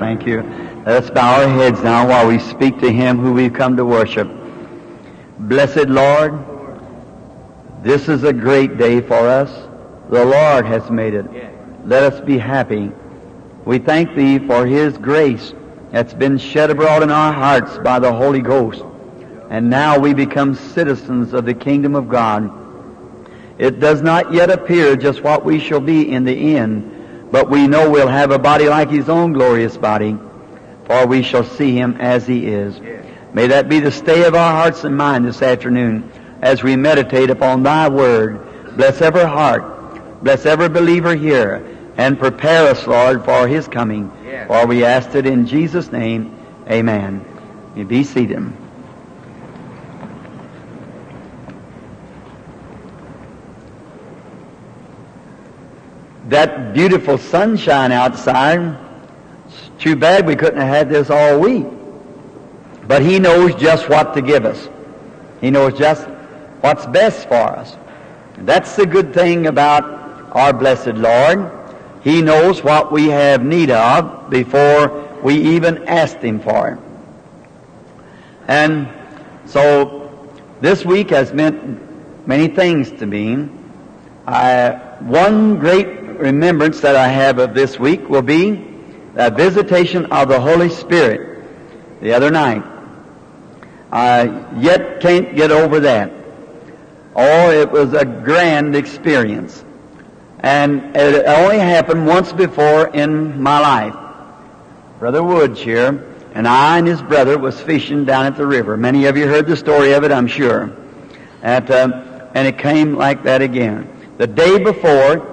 Thank you. Let us bow our heads now while we speak to Him who we've come to worship. Blessed Lord, this is a great day for us. The Lord has made it. Let us be happy. We thank Thee for His grace that's been shed abroad in our hearts by the Holy Ghost. And now we become citizens of the kingdom of God. It does not yet appear just what we shall be in the end, but we know we'll have a body like His own glorious body, for we shall see Him as He is. May that be the stay of our hearts and mind this afternoon as we meditate upon Thy Word. Bless every heart, bless every believer here, and prepare us, Lord, for His coming. For we ask it in Jesus' name, amen. You be seated. That beautiful sunshine outside, it's too bad we couldn't have had this all week. But He knows just what to give us. He knows just what's best for us. That's the good thing about our blessed Lord. He knows what we have need of before we even ask Him for it. And so this week has meant many things to me. One great remembrance that I have of this week will be the visitation of the Holy Spirit the other night. I yet can't get over that. Oh, it was a grand experience. And it only happened once before in my life. Brother Woods here, and I and his brother was fishing down at the river. Many of you heard the story of it, I'm sure. And it came like that again. The day before,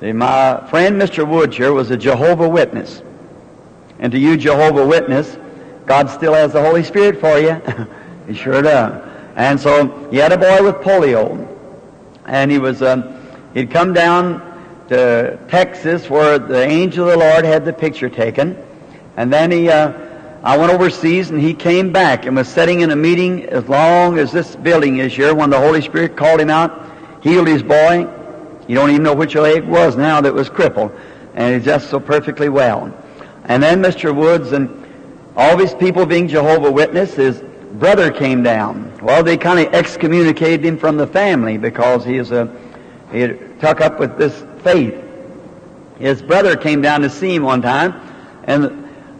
see, my friend Mr. Woods here was a Jehovah Witness. And to you Jehovah Witness, God still has the Holy Spirit for you. He sure does. And so he had a boy with polio. And he was... He'd come down to Texas where the angel of the Lord had the picture taken. And then I went overseas and he came back and was sitting in a meeting as long as this building is here when the Holy Spirit called him out, healed his boy. You don't even know which leg it was now that was crippled. And he's just so perfectly well. And then Mr. Woods and all of his people being Jehovah's Witness, his brother came down. Well, they kind of excommunicated him from the family because he is a... He took up with this faith. His brother came down to see him one time, and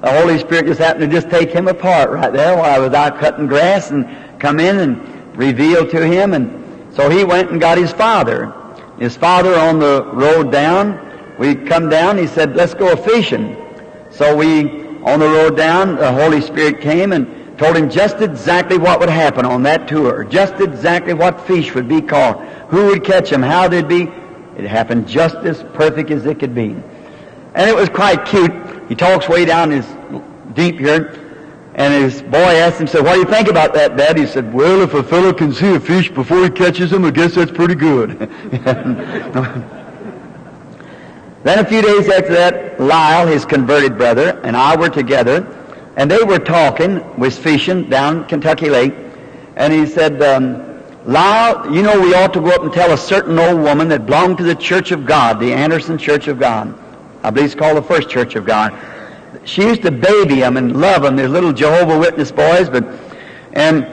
the Holy Spirit just happened to just take him apart right there while I was out cutting grass and come in and reveal to him. And so he went and got his father. His father on the road down, we come down, he said, let's go fishing. So we, on the road down, the Holy Spirit came and told him just exactly what would happen on that tour, just exactly what fish would be caught. Who would catch them? How they'd be? It happened just as perfect as it could be. And it was quite cute. He talks way down his deep here. And his boy asked him, said, what do you think about that, Dad? He said, well, if a fellow can see a fish before he catches him, I guess that's pretty good. Then a few days after that, Lyle, his converted brother, and I were together. And they were talking, was fishing down Kentucky Lake. And he said, Lyle, you know we ought to go up and tell a certain old woman that belonged to the Church of God, the Anderson Church of God. I believe it's called the First Church of God. She used to baby them and love them, these little Jehovah's Witness boys. And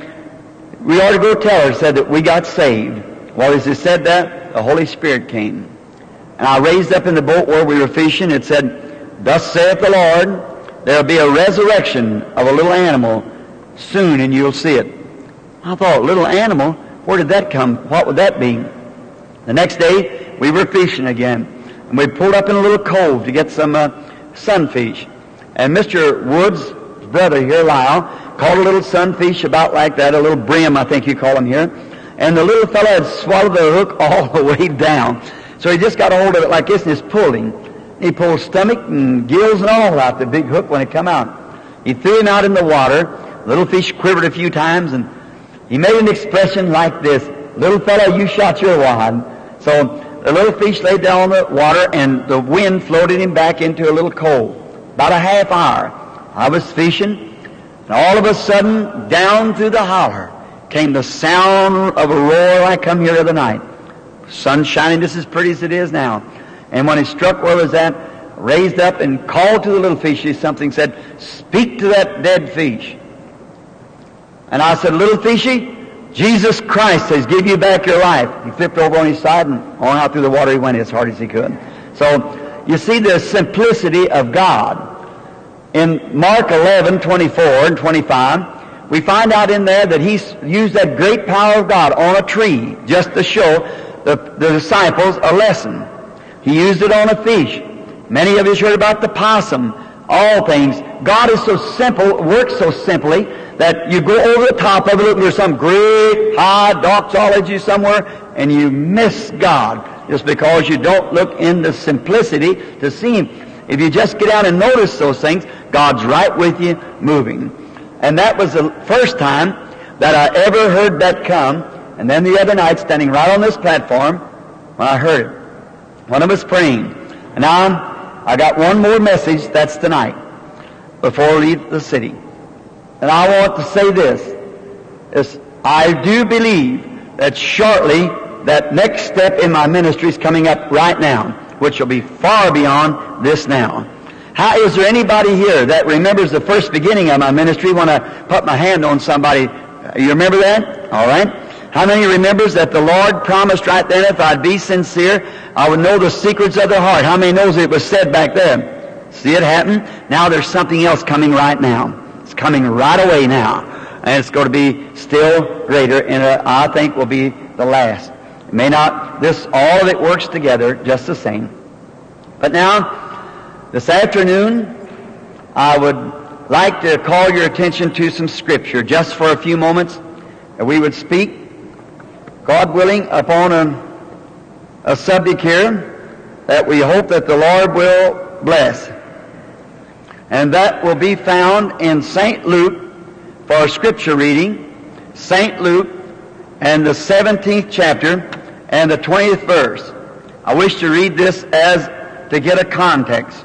we ought to go tell her, said that we got saved. Well, as he said that, the Holy Spirit came. And I raised up in the boat where we were fishing. It said, thus saith the Lord, there will be a resurrection of a little animal soon, and you'll see it. I thought, little animal? Where did that come? What would that be? The next day, we were fishing again. And we pulled up in a little cove to get some sunfish. And Mr. Wood's brother here, Lyle, caught a little sunfish about like that, a little brim, I think you call them here. And the little fellow had swallowed the hook all the way down. So he just got a hold of it like this and just pulled him. He pulled stomach and gills and all out the big hook when it come out. He threw him out in the water. The little fish quivered a few times and he made an expression like this, little fellow, you shot your wad. So the little fish laid down on the water and the wind floated him back into a little cove. About a half hour, I was fishing, and all of a sudden, down through the holler, came the sound of a roar like come here the other night. Sun shining just as pretty as it is now. And when it struck where it was at, raised up and called to the little fishes something, said, "Speak to that dead fish." And I said, "Little fishy, Jesus Christ says, give you back your life." He flipped over on his side, and on out through the water he went as hard as he could. So you see the simplicity of God. In Mark 11:24 and 25, we find out in there that he used that great power of God on a tree just to show the disciples a lesson. He used it on a fish. Many of us heard about the possum. All things. God is so simple, works so simply, that you go over the top of it. There's some great high doxology somewhere, and you miss God just because you don't look in the simplicity to see Him. If you just get out and notice those things, God's right with you, moving. And that was the first time that I ever heard that come. And then the other night, standing right on this platform, when I heard it, one of us praying. And now I got one more message. That's tonight, before we leave the city. And I want to say this, is I do believe that shortly that next step in my ministry is coming up right now, which will be far beyond this now. How is there anybody here that remembers the first beginning of my ministry when I put my hand on somebody? You remember that? All right. How many remembers that the Lord promised right then, if I'd be sincere, I would know the secrets of their heart? How many knows it was said back then? See it happen? Now there's something else coming right now. It's coming right away now. And it's going to be still greater, and I think will be the last. It may not, this, all of it works together just the same. But now, this afternoon, I would like to call your attention to some Scripture just for a few moments. And we would speak, God willing, upon a subject here that we hope that the Lord will bless. And that will be found in St. Luke for our Scripture reading, St. Luke and the 17th chapter and the 20th verse. I wish to read this as to get a context.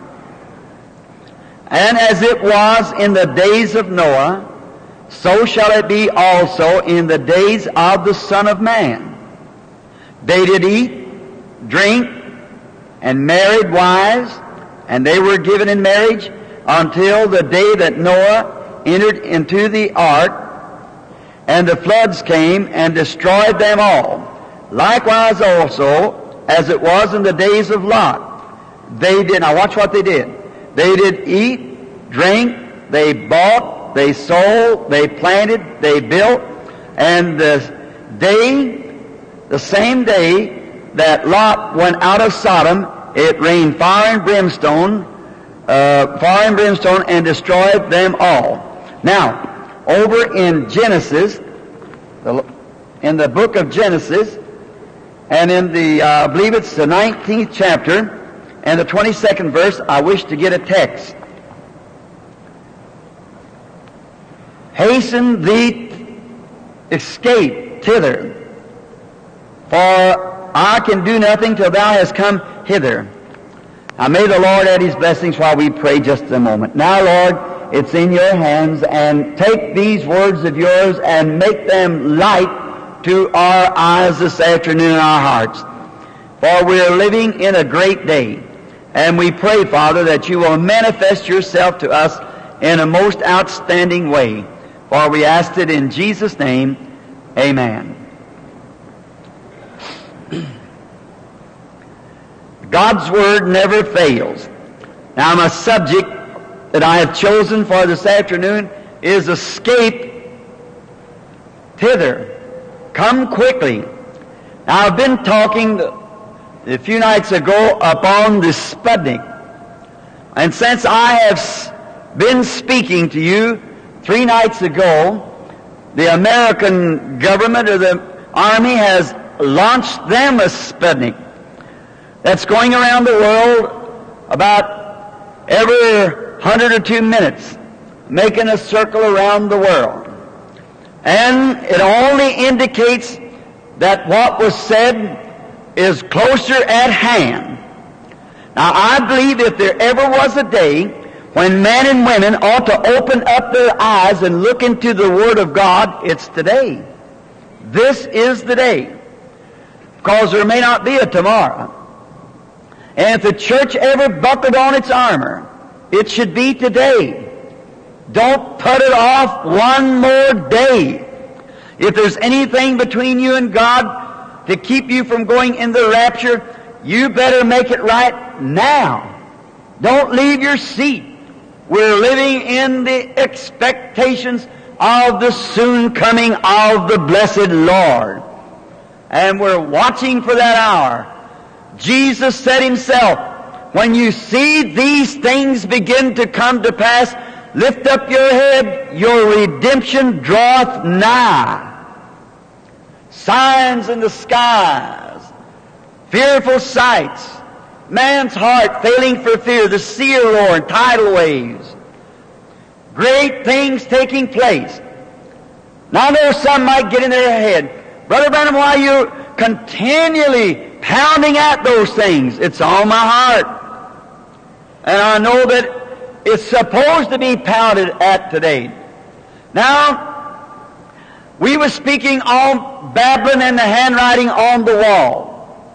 "And as it was in the days of Noah, so shall it be also in the days of the Son of Man. They did eat, drink, and married wives, and they were given in marriage until the day that Noah entered into the ark, and the floods came and destroyed them all. Likewise also, as it was in the days of Lot, they did," now watch what they did, "they did eat, drink, they bought, they sold, they planted, they built, and the same day that Lot went out of Sodom, it rained fire and brimstone and destroyed them all." Now, over in Genesis, in the book of Genesis, and in the, I believe it's the 19th chapter and the 22nd verse, I wish to get a text. "Hasten thee, escape thither, for I can do nothing till thou hast come hither." Now may the Lord add His blessings while we pray just a moment. Now, Lord, it's in your hands, and take these words of yours and make them light to our eyes this afternoon and our hearts. For we are living in a great day, and we pray, Father, that you will manifest yourself to us in a most outstanding way. For we ask it in Jesus' name, amen. God's Word never fails. Now my subject that I have chosen for this afternoon is "Escape Thither." Come quickly. Now, I've been talking a few nights ago upon the Sputnik. And since I have been speaking to you 3 nights ago, the American government or the Army has launched them a Sputnik that's going around the world about every 100 or 2 minutes, making a circle around the world. And it only indicates that what was said is closer at hand. Now, I believe if there ever was a day when men and women ought to open up their eyes and look into the Word of God, it's today. This is the day, because there may not be a tomorrow. And if the church ever buckled on its armor, it should be today. Don't put it off one more day. If there's anything between you and God to keep you from going in the rapture, you better make it right now. Don't leave your seat. We're living in the expectations of the soon coming of the blessed Lord. And we're watching for that hour. Jesus said himself, when you see these things begin to come to pass, lift up your head, your redemption draweth nigh. Signs in the skies, fearful sights, man's heart failing for fear, the sea roar and tidal waves, great things taking place. Now I know some might get in their head, Brother Branham, why are you continually pounding at those things? It's on my heart. And I know that it's supposed to be pounded at today. Now, we were speaking on Babylon and the handwriting on the wall.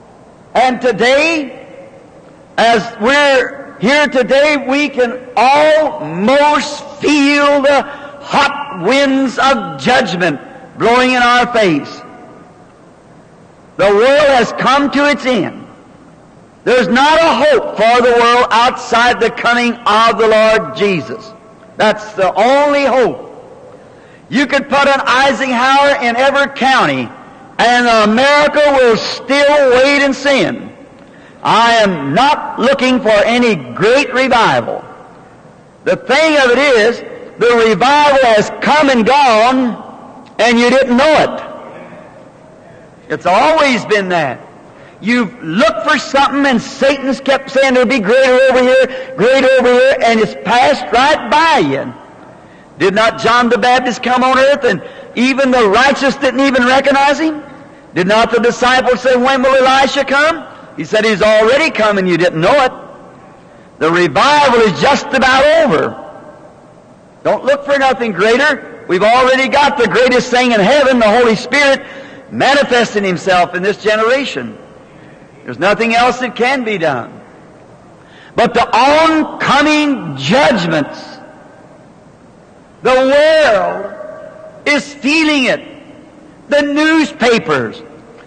And today, as we're here today, we can almost feel the hot winds of judgment blowing in our face. The world has come to its end. There's not a hope for the world outside the coming of the Lord Jesus. That's the only hope. You could put an Eisenhower in every county, and America will still wait in sin. I am not looking for any great revival. The thing of it is, the revival has come and gone, and you didn't know it. It's always been that. You've looked for something, and Satan's kept saying there'll be greater over here, and it's passed right by you. Did not John the Baptist come on earth, and even the righteous didn't even recognize him? Did not the disciples say, when will Elijah come? He said, he's already come, and you didn't know it. The revival is just about over. Don't look for nothing greater. We've already got the greatest thing in heaven, the Holy Spirit, manifesting himself in this generation. There's nothing else that can be done. But the oncoming judgments, the world is feeling it. The newspapers.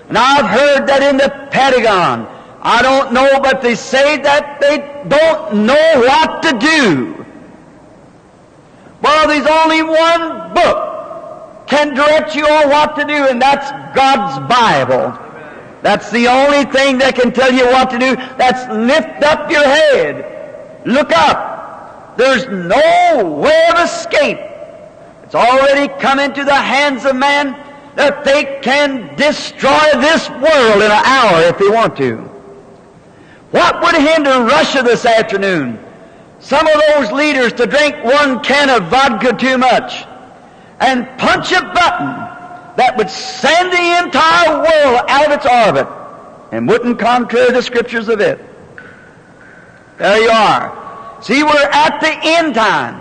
And I've heard that in the Pentagon. I don't know, but they say that they don't know what to do. Well, there's only one book can direct you on what to do, and that's God's Bible. That's the only thing that can tell you what to do. That's lift up your head. Look up. There's no way of escape. It's already come into the hands of man that they can destroy this world in an hour if they want to. What would hinder Russia this afternoon? Some of those leaders to drink one can of vodka too much and punch a button that would send the entire world out of its orbit and wouldn't contrary the scriptures of it. There you are. See, we're at the end time.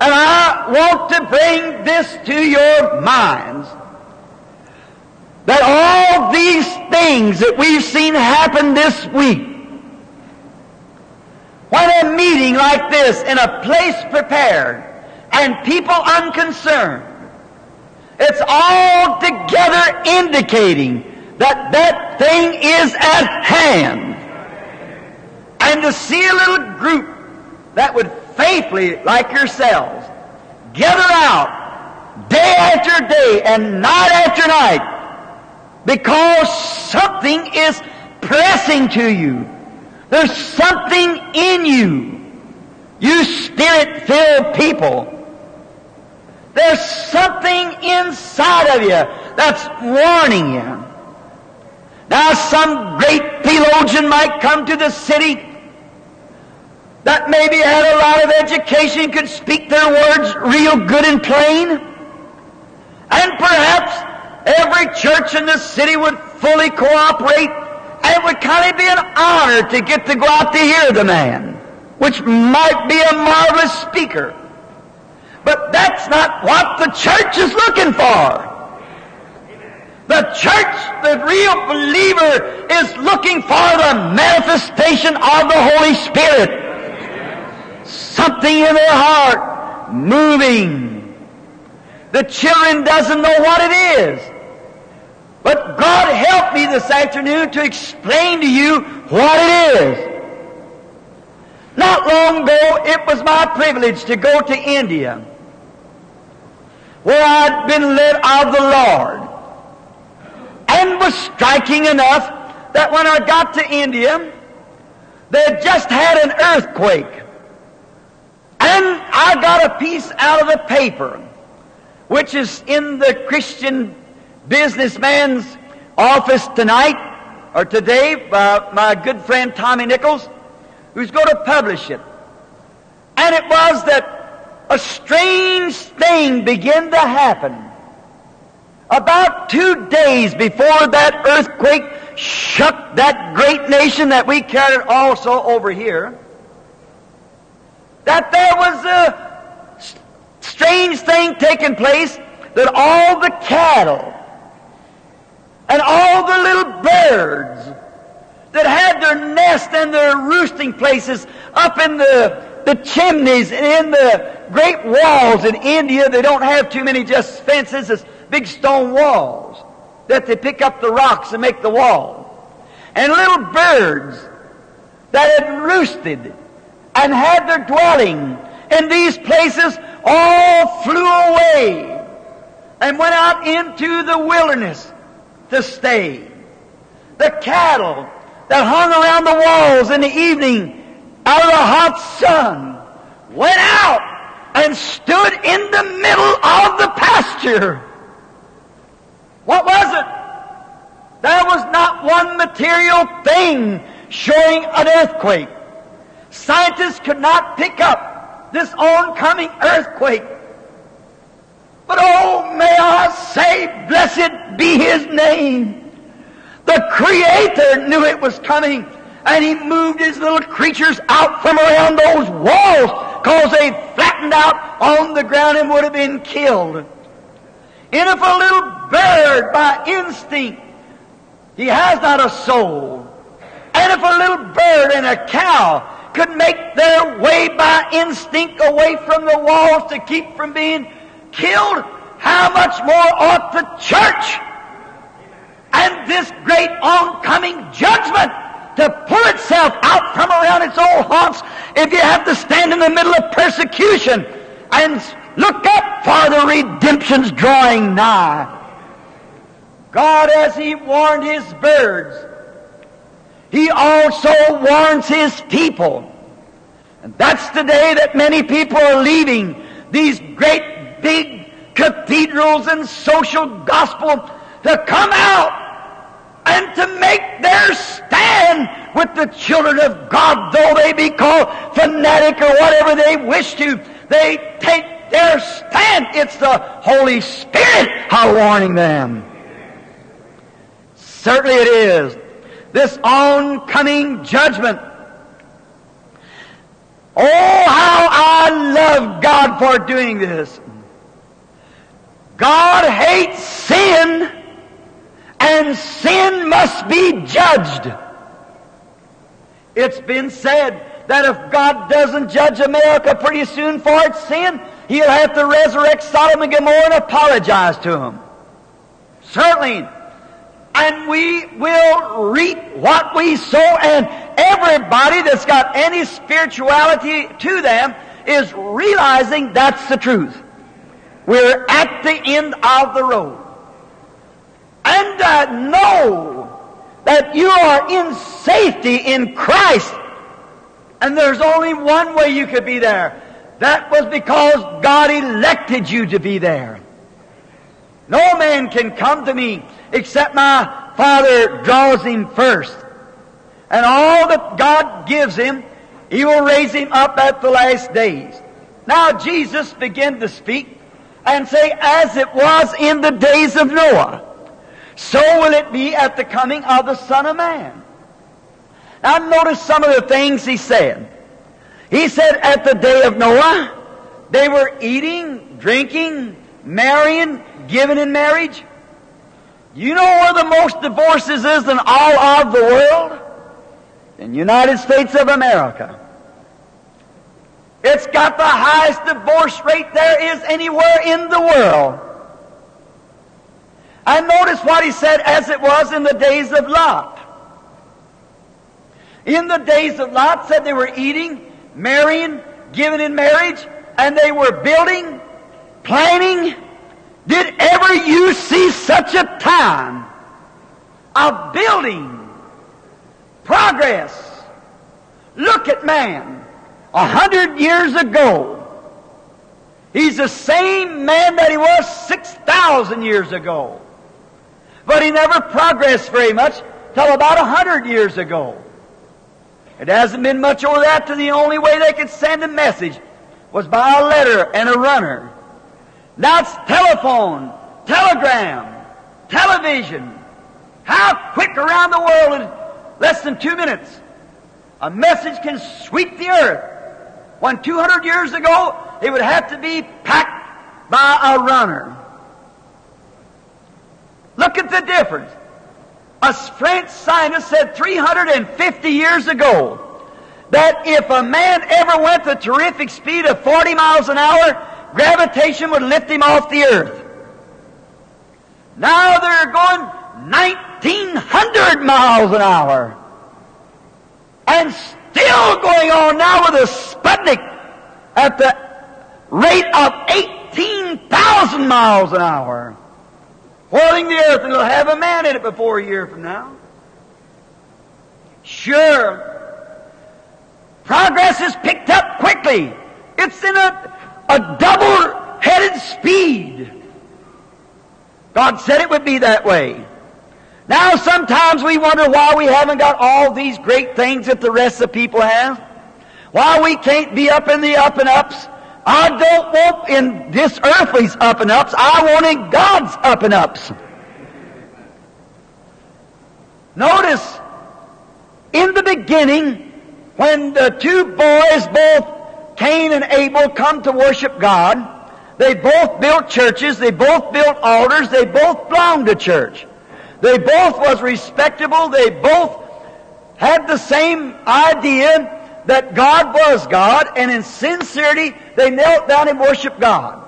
And I want to bring this to your minds, that all these things that we've seen happen this week, when a meeting like this in a place prepared, and people unconcerned, it's all together indicating that that thing is at hand. And to see a little group that would faithfully, like yourselves, gather out day after day and night after night, because something is pressing to you. There's something in you. You spirit-filled people. There's something inside of you that's warning you. Now some great theologian might come to the city that maybe had a lot of education, could speak their words real good and plain, and perhaps every church in the city would fully cooperate, and it would kind of be an honor to get to go out to hear the man, which might be a marvelous speaker. But that's not what the church is looking for. The church, the real believer, is looking for the manifestation of the Holy Spirit. Something in their heart moving. The children doesn't know what it is. But God help me this afternoon to explain to you what it is. Not long ago, it was my privilege to go to India, where I'd been led of the Lord, and was striking enough that when I got to India, they had just had an earthquake. And I got a piece out of the paper, which is in the Christian businessman's office tonight, or today, by my good friend Tommy Nichols, who's going to publish it. And it was that a strange thing began to happen. About 2 days before that earthquake shook that great nation that we carried also over here, that there was a strange thing taking place, that all the cattle and all the little birds that had their nests and their roosting places up in the chimneys and in the great walls in India, they don't have too many just fences, it's big stone walls that they pick up the rocks and make the wall. And little birds that had roosted and had their dwelling in these places all flew away and went out into the wilderness to stay. The cattle that hung around the walls in the evening out of the hot sun went out and stood in the middle of the pasture. What was it? There was not one material thing showing an earthquake. Scientists could not pick up this oncoming earthquake. But oh, may I say, blessed be His name. The Creator knew it was coming, and He moved His little creatures out from around those walls, because they flattened out on the ground and would have been killed. And if a little bird by instinct, he has not a soul. And if a little bird and a cow could make their way by instinct away from the walls to keep from being killed, how much more ought the church and this great oncoming judgment to pull itself out from around its old haunts if you have to stand in the middle of persecution and look up, for the redemption's drawing nigh. God, as He warned His birds, He also warns His people. And that's the day that many people are leaving these great big cathedrals and social gospel to come out and to make their stand with the children of God, though they be called fanatic or whatever they wish to. They take their stand. It's the Holy Spirit how warning them. Certainly it is. This oncoming judgment. Oh, how I love God for doing this. God hates sin, and sin must be judged. It's been said that if God doesn't judge America pretty soon for its sin, He'll have to resurrect Sodom and Gomorrah and apologize to them. Certainly. And we will reap what we sow, and everybody that's got any spirituality to them is realizing that's the truth. We're at the end of the road. And know that you are in safety in Christ. And there's only one way you could be there. That was because God elected you to be there. No man can come to me except my Father draws him first. And all that God gives him, He will raise him up at the last days. Now Jesus began to speak and say, as it was in the days of Noah, so will it be at the coming of the Son of Man. Now notice some of the things He said. He said, at the day of Noah, they were eating, drinking, marrying, giving in marriage. You know where the most divorces is in all of the world? In the United States of America. It's got the highest divorce rate there is anywhere in the world. And notice what he said, as it was in the days of Lot. In the days of Lot, said they were eating, marrying, giving in marriage, and they were building, planning. Did ever you see such a time of building, progress? Look at man. 100 years ago, he's the same man that he was 6,000 years ago. But he never progressed very much till about 100 years ago. It hasn't been much over that, to the only way they could send a message was by a letter and a runner. Now it's telephone, telegram, television. How quick around the world in less than 2 minutes a message can sweep the earth. When 200 years ago, it would have to be packed by a runner. Look at the difference. A French scientist said 350 years ago that if a man ever went the terrific speed of 40 miles an hour, gravitation would lift him off the earth. Now they're going 1,900 miles an hour. And still going on now with a Sputnik at the rate of 18,000 miles an hour. Whirling the earth, and it'll have a man in it before a year from now. Sure, progress is picked up quickly. It's in a double-headed speed. God said it would be that way. Now sometimes we wonder why we haven't got all these great things that the rest of the people have. Why we can't be up in the up and ups. I don't want in this earthly's up and ups. I want in God's up and ups. Notice, in the beginning, when the two boys, both Cain and Abel, come to worship God, they both built churches, they both built altars, they both belonged to church. They both was respectable, they both had the same idea that God was God, and in sincerity they knelt down and worshiped God.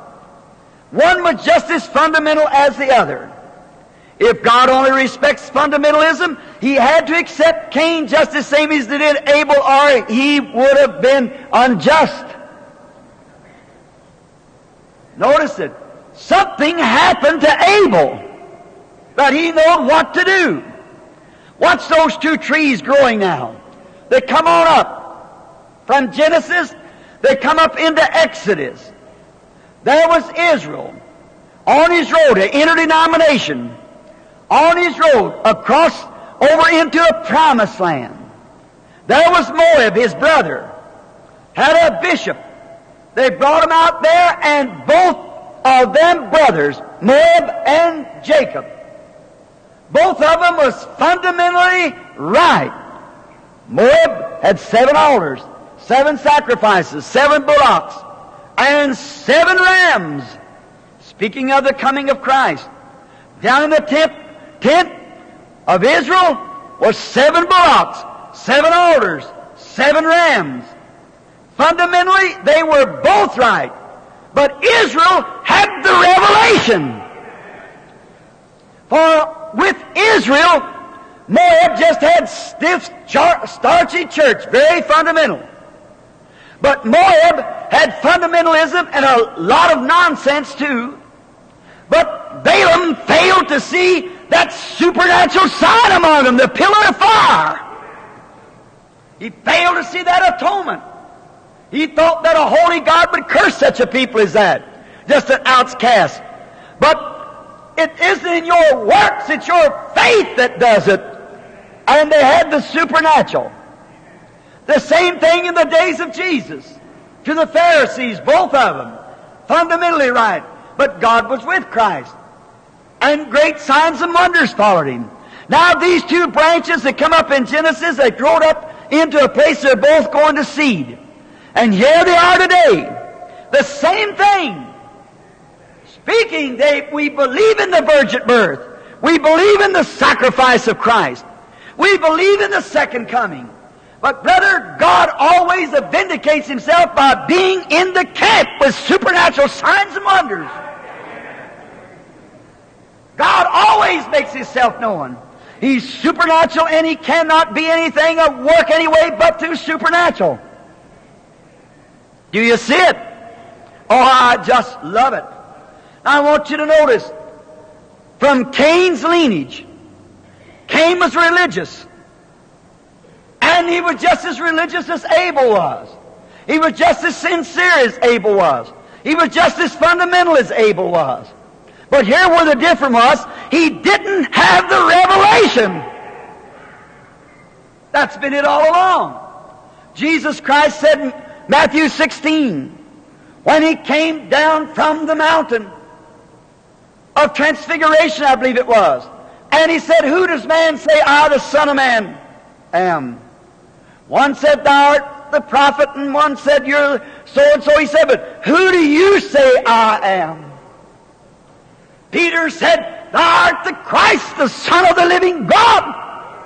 One was just as fundamental as the other. If God only respects fundamentalism, he had to accept Cain just the same as they did Abel, or he would have been unjust. Notice it. Something happened to Abel, but he knew what to do. Watch those two trees growing now. They come on up. From Genesis, they come up into Exodus. There was Israel on his road, an interdenomination, on his road across over into a promised land. There was Moab, his brother, had a bishop. They brought him out there, and both of them brothers, Moab and Jacob, both of them was fundamentally right. Moab had 7 altars. 7 sacrifices, 7 bullocks, and 7 rams. Speaking of the coming of Christ, down in the tent of Israel was 7 bullocks, 7 altars, 7 rams. Fundamentally, they were both right, but Israel had the revelation. For with Israel, Moab just had stiff, starchy church, very fundamental. But Moab had fundamentalism and a lot of nonsense too. But Balaam failed to see that supernatural sign among them, the pillar of fire. He failed to see that atonement. He thought that a holy God would curse such a people as that, just an outcast. But it isn't in your works, it's your faith that does it. And they had the supernatural. The same thing in the days of Jesus. To the Pharisees, both of them, fundamentally right. But God was with Christ. And great signs and wonders followed him. Now these two branches that come up in Genesis, they growed up into a place they're both going to seed. And here they are today. The same thing. Speaking, we believe in the virgin birth. We believe in the sacrifice of Christ. We believe in the second coming. But brother, God always vindicates Himself by being in the camp with supernatural signs and wonders. God always makes Himself known. He's supernatural and He cannot be anything or work anyway but through supernatural. Do you see it? Oh, I just love it. I want you to notice, from Cain's lineage, Cain was religious. And he was just as religious as Abel was. He was just as sincere as Abel was. He was just as fundamental as Abel was. But here where the difference was, he didn't have the revelation. That's been it all along. Jesus Christ said in Matthew 16, when He came down from the mountain of Transfiguration, I believe it was, and He said, who does man say I, the Son of Man, am? One said, thou art the prophet, and one said, you're so-and-so. He said, but who do you say I am? Peter said, thou art the Christ, the Son of the living God.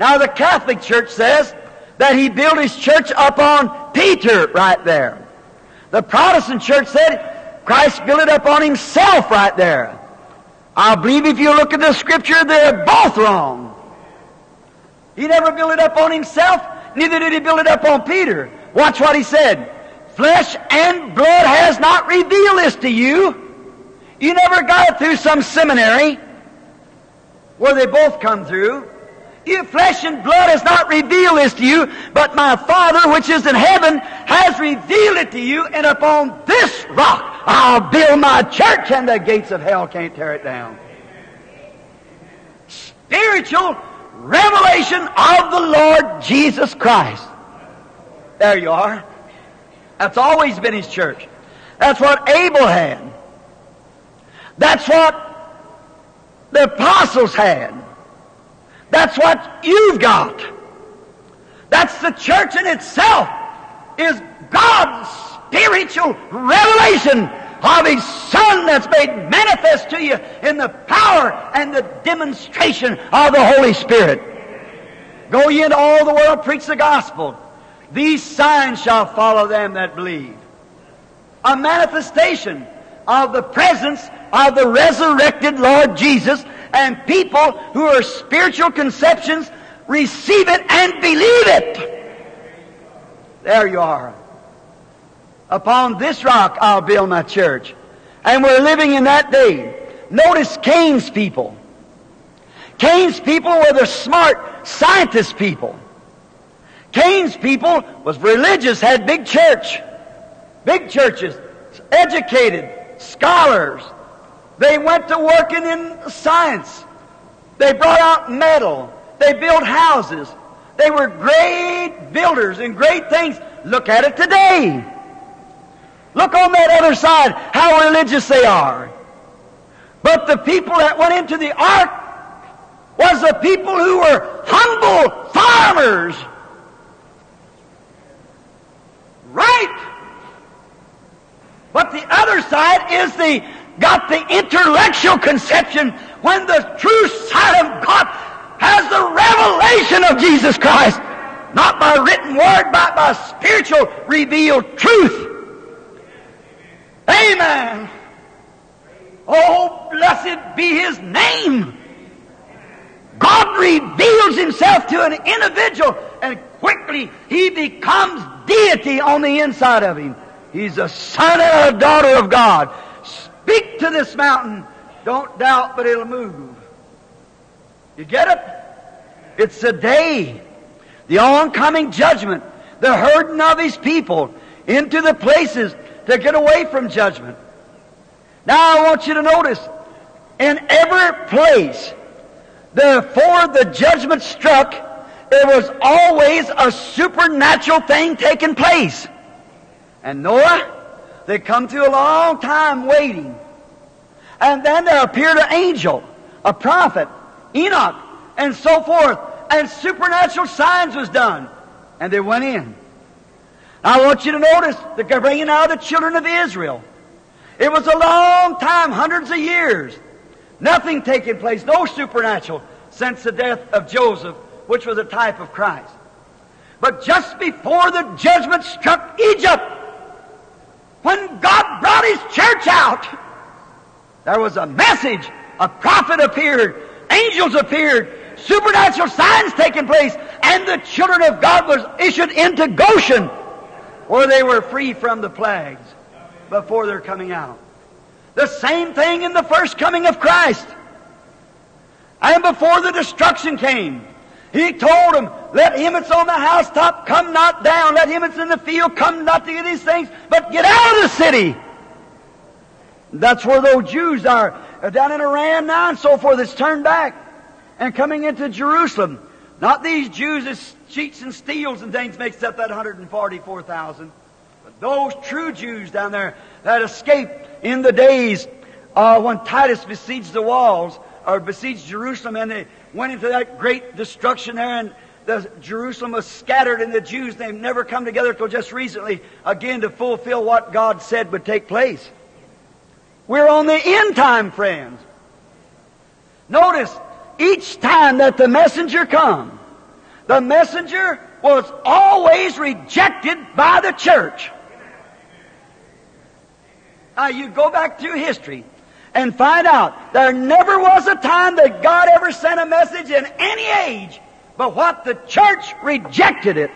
Now the Catholic Church says that He built His church upon Peter right there. The Protestant Church said Christ built it upon Himself right there. I believe if you look at the Scripture, they're both wrong. He never built it up on Himself, neither did He build it up on Peter. Watch what He said. Flesh and blood has not revealed this to you. You never got it through some seminary where they both come through. Your flesh and blood has not revealed this to you, but my Father which is in heaven has revealed it to you, and upon this rock I'll build my church, and the gates of hell can't tear it down. Spiritual revelation of the Lord Jesus Christ. There you are. That's always been His church. That's what Abel had. That's what the apostles had. That's what you've got. That's the church in itself, is God's spiritual revelation of His Son that's made manifest to you in the power and the demonstration of the Holy Spirit. Go ye into all the world, preach the gospel. These signs shall follow them that believe. A manifestation of the presence of the resurrected Lord Jesus, and people who are spiritual conceptions receive it and believe it. There you are. Upon this rock I'll build my church. And we're living in that day. Notice Cain's people. Cain's people were the smart scientist people. Cain's people was religious, had big church. Big churches, educated, scholars. They went to working in science. They brought out metal. They built houses. They were great builders and great things. Look at it today. Look on that other side, how religious they are. But the people that went into the ark was the people who were humble farmers. Right. But the other side is got the intellectual conception, when the true sight of God has the revelation of Jesus Christ. Not by written word, but by spiritual revealed truth. Amen. Oh, blessed be His name. God reveals Himself to an individual, and quickly he becomes deity on the inside of him. He's a son and a daughter of God. Speak to this mountain, don't doubt, but it'll move. You get it? It's the day, the oncoming judgment, the herding of His people into the places to get away from judgment. Now I want you to notice, in every place, before the judgment struck, there was always a supernatural thing taking place. And Noah, they come through a long time waiting. And then there appeared an angel, a prophet, Enoch, and so forth. And supernatural signs was done. And they went in. I want you to notice the bringing out of the children of Israel. It was a long time, hundreds of years. Nothing taking place, no supernatural, since the death of Joseph, which was a type of Christ. But just before the judgment struck Egypt, when God brought His church out, there was a message. A prophet appeared. Angels appeared. Supernatural signs taking place. And the children of God was issued into Goshen, where they were free from the plagues before their coming out. The same thing in the first coming of Christ. And before the destruction came, He told them, let him that's on the housetop come not down. Let him that's in the field come not to get these things, but get out of the city. That's where those Jews are. Down in Iran now and so forth. It's turned back and coming into Jerusalem. Not these Jews as cheats and steals and things makes up that 144,000. But those true Jews down there that escaped in the days when Titus besieged the walls, or besieged Jerusalem, and they went into that great destruction there, and Jerusalem was scattered, and the Jews, they've never come together until just recently, again, to fulfill what God said would take place. We're on the end time, friends. Notice, each time that the messenger come, the messenger was always rejected by the church. Now, you go back through history and find out there never was a time that God ever sent a message in any age but what the church rejected it.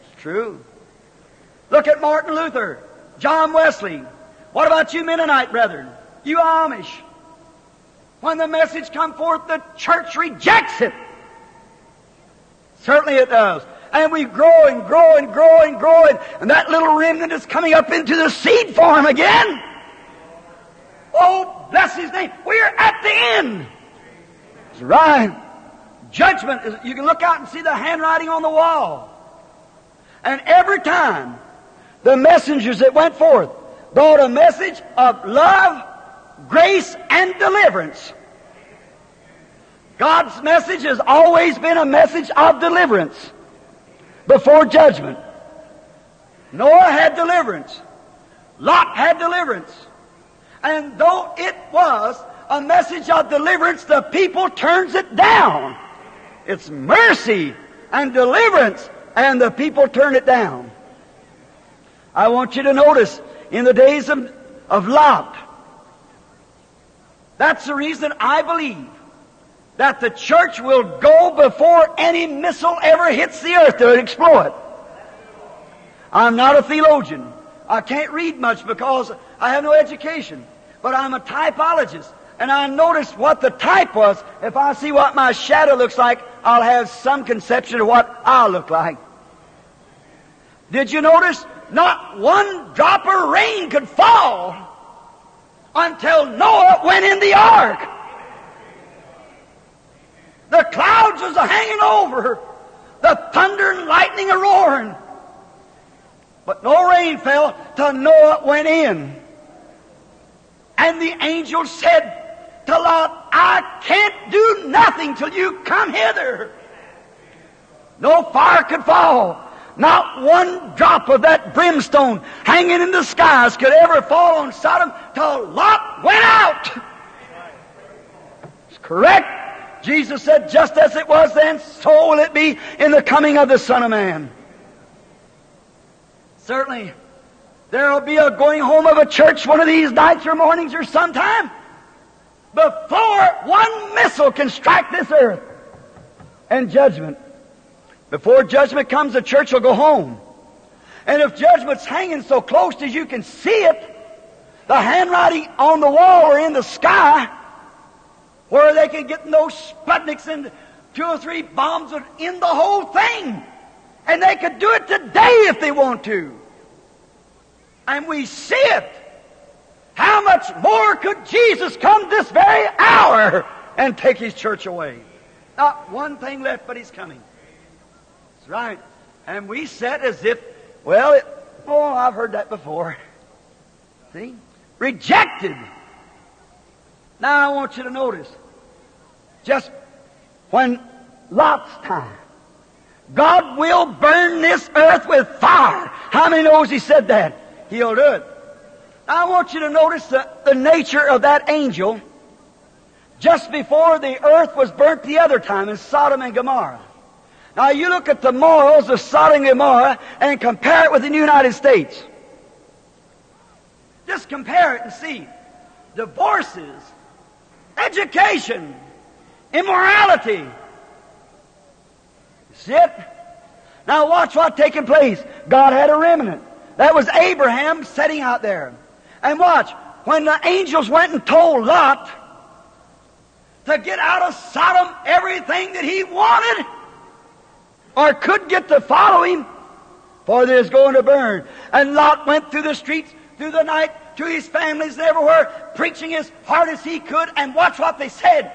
It's true. Look at Martin Luther, John Wesley. What about you Mennonite brethren? You Amish. When the message comes forth, the church rejects it. Certainly it does. And we grow and grow and grow and grow, and that little remnant is coming up into the seed form again. Oh, bless His name. We are at the end. That's right. Judgment is, you can look out and see the handwriting on the wall. And every time the messengers that went forth brought a message of love, grace, and deliverance. God's message has always been a message of deliverance before judgment. Noah had deliverance. Lot had deliverance. And though it was a message of deliverance, the people turns it down. It's mercy and deliverance, and the people turn it down. I want you to notice, in the days of Lot, that's the reason I believe that the church will go before any missile ever hits the earth to explore it. I'm not a theologian. I can't read much because I have no education, but I'm a typologist, and I notice what the type was. If I see what my shadow looks like, I'll have some conception of what I'll look like. Did you notice? Not one drop of rain could fall until Noah went in the ark. The clouds was hanging over, the thunder and lightning a roaring. But no rain fell till Noah went in. And the angel said to Lot, I can't do nothing till you come hither. No fire could fall. Not one drop of that brimstone hanging in the skies could ever fall on Sodom till Lot went out. It's correct. Jesus said, just as it was then, so will it be in the coming of the Son of Man. Certainly, there will be a going home of a church one of these nights or mornings or sometime before one missile can strike this earth and judgment. Before judgment comes, the church will go home. And if judgment's hanging so close as you can see it, the handwriting on the wall or in the sky, where they can get those Sputniks and 2 or 3 bombs would end the whole thing. And they could do it today if they want to. And we see it. How much more could Jesus come this very hour and take His church away? Not one thing left, but He's coming. Right. And we said as if, well, I've heard that before. See? Rejected. Now I want you to notice, just when Lot's time, God will burn this earth with fire. How many knows He said that? He'll do it. Now, I want you to notice the nature of that angel just before the earth was burnt the other time in Sodom and Gomorrah. Now, you look at the morals of Sodom and Gomorrah and compare it with the United States. Just compare it and see. Divorces, education, immorality. See it? Now watch what's taking place. God had a remnant. That was Abraham setting out there. And watch, when the angels went and told Lot to get out of Sodom everything that he wanted or could get to follow him, for it is going to burn. And Lot went through the streets, through the night, to his families and everywhere, preaching as hard as he could, and watch what they said.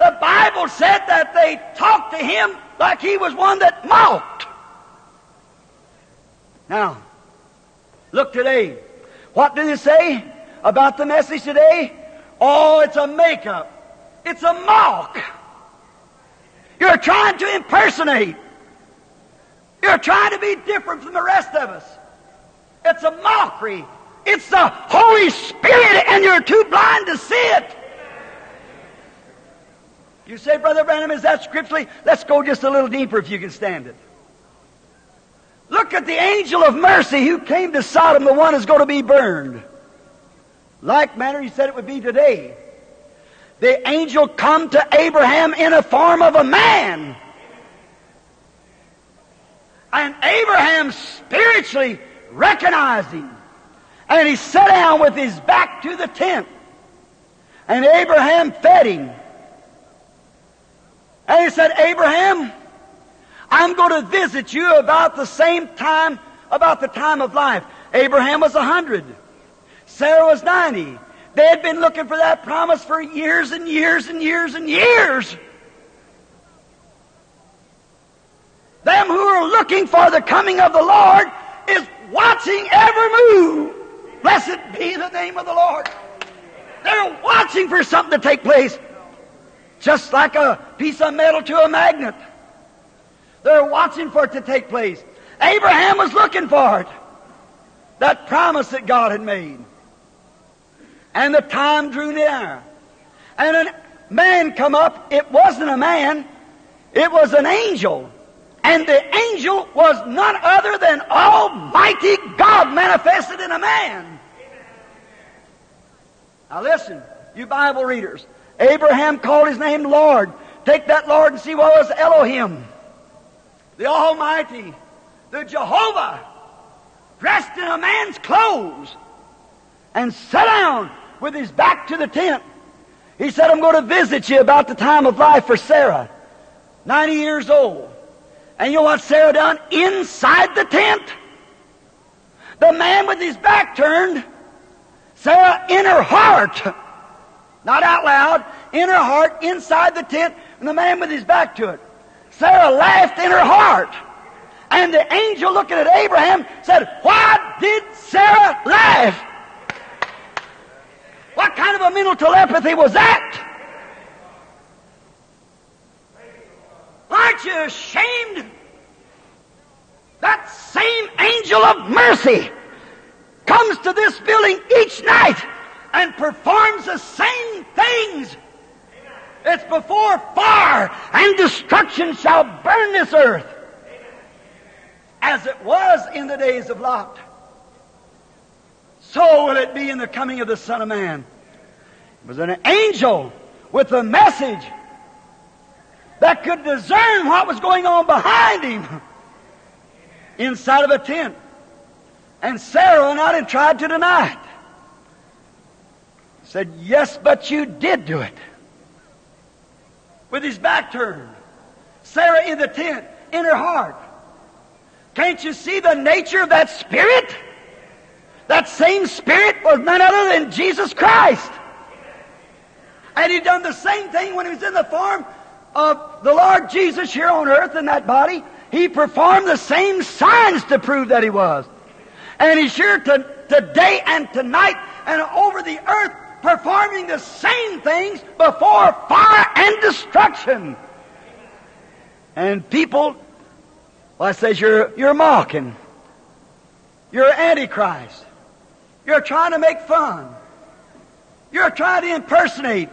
The Bible said that they talked to him like he was one that mocked. Now, look today. What did it say about the message today? Oh, it's a makeup. It's a mock. You're trying to impersonate. You're trying to be different from the rest of us. It's a mockery. It's the Holy Spirit, and you're too blind to see it. You say, Brother Branham, is that scripturally? Let's go just a little deeper if you can stand it. Look at the angel of mercy who came to Sodom, the one who's going to be burned. Like manner he said it would be today. The angel come to Abraham in a form of a man. And Abraham spiritually recognized him. And he sat down with his back to the tent. And Abraham fed him. And he said, Abraham, I'm going to visit you about the same time, about the time of life. Abraham was 100. Sarah was 90. They had been looking for that promise for years and years and years and years. Them who are looking for the coming of the Lord is watching every move. Blessed be the name of the Lord. They're watching for something to take place. Just like a piece of metal to a magnet. They're watching for it to take place. Abraham was looking for it. That promise that God had made. And the time drew near. And a man come up. It wasn't a man. It was an angel. And the angel was none other than Almighty God manifested in a man. Now listen, you Bible readers. Abraham called his name Lord. Take that Lord and see what was Elohim. The Almighty. The Jehovah. Dressed in a man's clothes. And sat down with his back to the tent. He said, I'm going to visit you about the time of life for Sarah. 90 years old. And you know what Sarah done? Inside the tent. The man with his back turned. Sarah in her heart. Not out loud, in her heart, inside the tent, and the man with his back to it. Sarah laughed in her heart. And the angel looking at Abraham said, why did Sarah laugh? What kind of a mental telepathy was that? Aren't you ashamed? That same angel of mercy comes to this building each night and performs the same things. It's before fire and destruction shall burn this earth. As it was in the days of Lot, so will it be in the coming of the Son of Man. It was an angel with a message that could discern what was going on behind him inside of a tent. And Sarah went out and tried to deny it. Said, yes, but you did do it. With his back turned. Sarah in the tent, in her heart. Can't you see the nature of that spirit? That same spirit was none other than Jesus Christ. And he done the same thing when he was in the form of the Lord Jesus here on earth in that body. He performed the same signs to prove that he was. And he's here today and tonight and over the earth, performing the same things before fire and destruction. And people, well, I says, you're mocking. You're Antichrist. You're trying to make fun. You're trying to impersonate.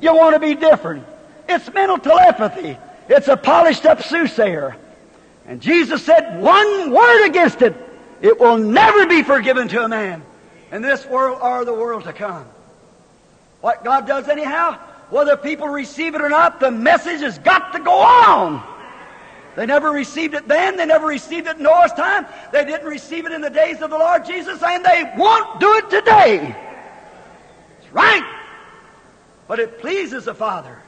You want to be different. It's mental telepathy. It's a polished-up soothsayer. And Jesus said one word against it, it will never be forgiven to a man in this world or the world to come. What God does anyhow, whether people receive it or not, the message has got to go on. They never received it then. They never received it in Noah's time. They didn't receive it in the days of the Lord Jesus, and they won't do it today. It's right. But it pleases the Father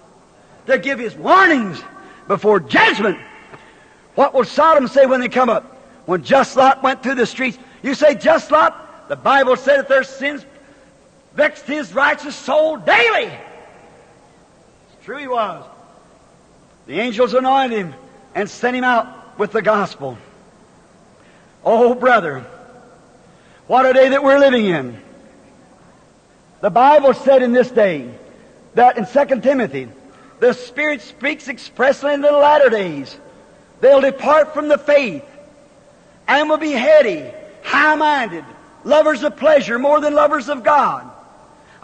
to give His warnings before judgment. What will Sodom say when they come up? When just Lot went through the streets, you say, just Lot? The Bible said that their sins vexed his righteous soul daily. It's true he was. The angels anointed him and sent him out with the gospel. Oh, brother, what a day that we're living in. The Bible said in this day, that in 2 Timothy, the Spirit speaks expressly in the latter days. They'll depart from the faith and will be heady, high-minded, lovers of pleasure more than lovers of God.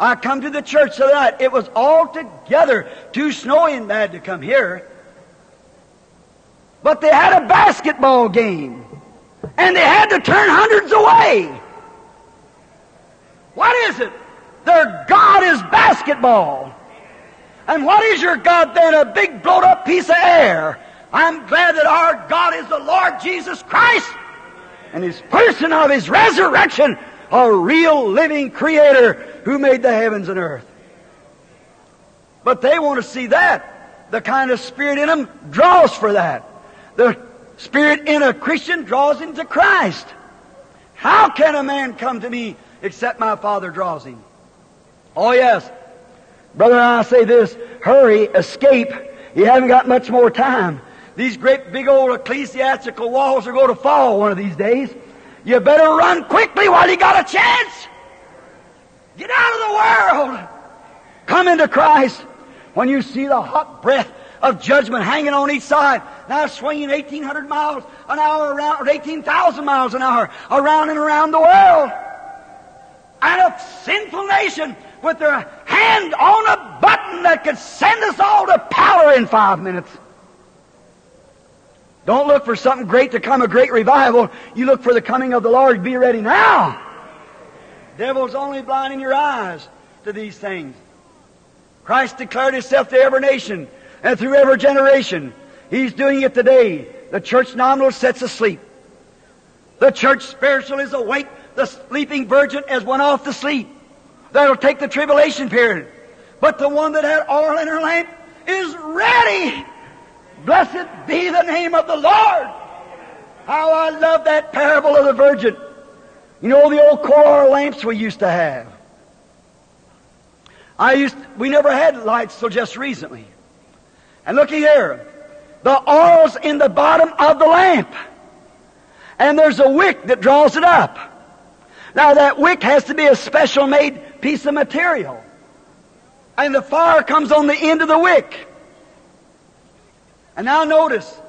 I come to the church the other night. It was altogether too snowy and bad to come here. But they had a basketball game, and they had to turn hundreds away. What is it? Their God is basketball. And what is your God then? A big blown-up piece of air. I'm glad that our God is the Lord Jesus Christ, and His person of His resurrection, a real living Creator who made the heavens and earth. But they want to see that. The kind of Spirit in them draws for that. The Spirit in a Christian draws him to Christ. How can a man come to me except my Father draws him? Oh yes. Brother, I say this. Hurry, escape. You haven't got much more time. These great big old ecclesiastical walls are going to fall one of these days. You better run quickly while you got a chance. Get out of the world. Come into Christ. When you see the hot breath of judgment hanging on each side, now swinging 1,800 miles an hour around, or 18,000 miles an hour around and around the world. And a sinful nation with their hand on a button that could send us all to powder in 5 minutes. Don't look for something great to come, a great revival. You look for the coming of the Lord. Be ready now. Devil's only blinding your eyes to these things. Christ declared Himself to every nation and through every generation. He's doing it today. The church nominal sets asleep. The church spiritual is awake. The sleeping virgin has went off to sleep. That'll take the tribulation period. But the one that had oil in her lamp is ready. Blessed be the name of the Lord. How I love that parable of the virgin. You know the old coal oil lamps we used to have. We never had lights till just recently. And looky here. The oil's in the bottom of the lamp. And there's a wick that draws it up. Now that wick has to be a special made piece of material. And the fire comes on the end of the wick. And now notice,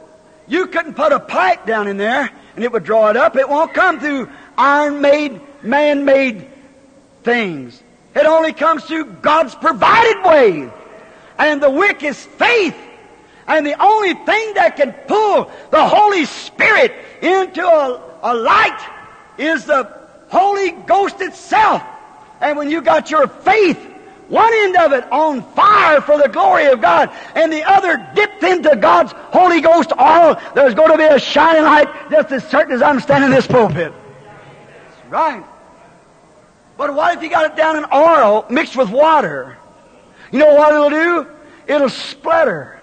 you couldn't put a pipe down in there and it would draw it up. It won't come through iron-made, man-made things. It only comes through God's provided way. And the wick is faith. And the only thing that can pull the Holy Spirit into a light is the Holy Ghost itself. And when you got your faith, one end of it on fire for the glory of God, and the other dipped into God's Holy Ghost oil, there's going to be a shining light just as certain as I'm standing in this pulpit. That's right. But what if you got it down in oil mixed with water? You know what it'll do? It'll splutter.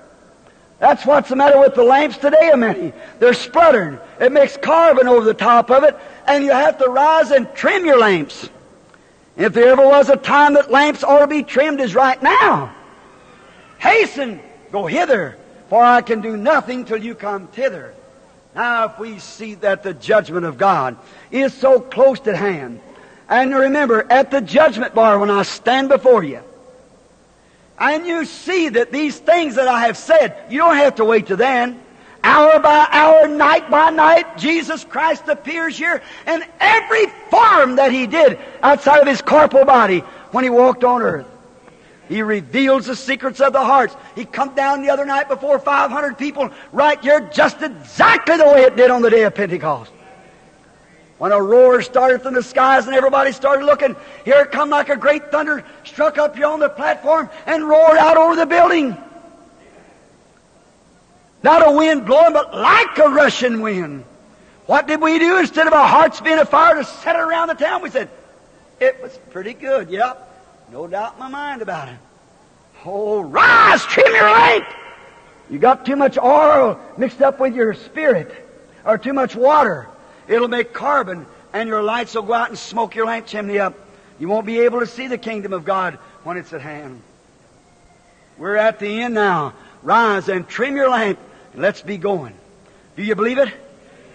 That's what's the matter with the lamps today, many. They're spluttering. It makes carbon over the top of it, and you have to rise and trim your lamps. If there ever was a time that lamps ought to be trimmed is right now. Hasten, go hither, for I can do nothing till you come thither. Now if we see that the judgment of God is so close at hand, and remember, at the judgment bar when I stand before you, and you see that these things that I have said, you don't have to wait till then. Hour by hour, night by night, Jesus Christ appears here. And every form that He did outside of His corporal body when He walked on earth. He reveals the secrets of the hearts. He come down the other night before 500 people right here just exactly the way it did on the day of Pentecost. When a roar started from the skies and everybody started looking, here it come like a great thunder, struck up here on the platform and roared out over the building. Not a wind blowing, but like a rushing wind. What did we do? Instead of our hearts being afire to set around the town, we said, it was pretty good, yep. No doubt in my mind about it. Oh, rise, trim your lamp! You got too much oil mixed up with your spirit, or too much water. It'll make carbon, and your lights will go out and smoke your lamp chimney up. You won't be able to see the kingdom of God when it's at hand. We're at the end now. Rise and trim your lamp, and let's be going. Do you believe it?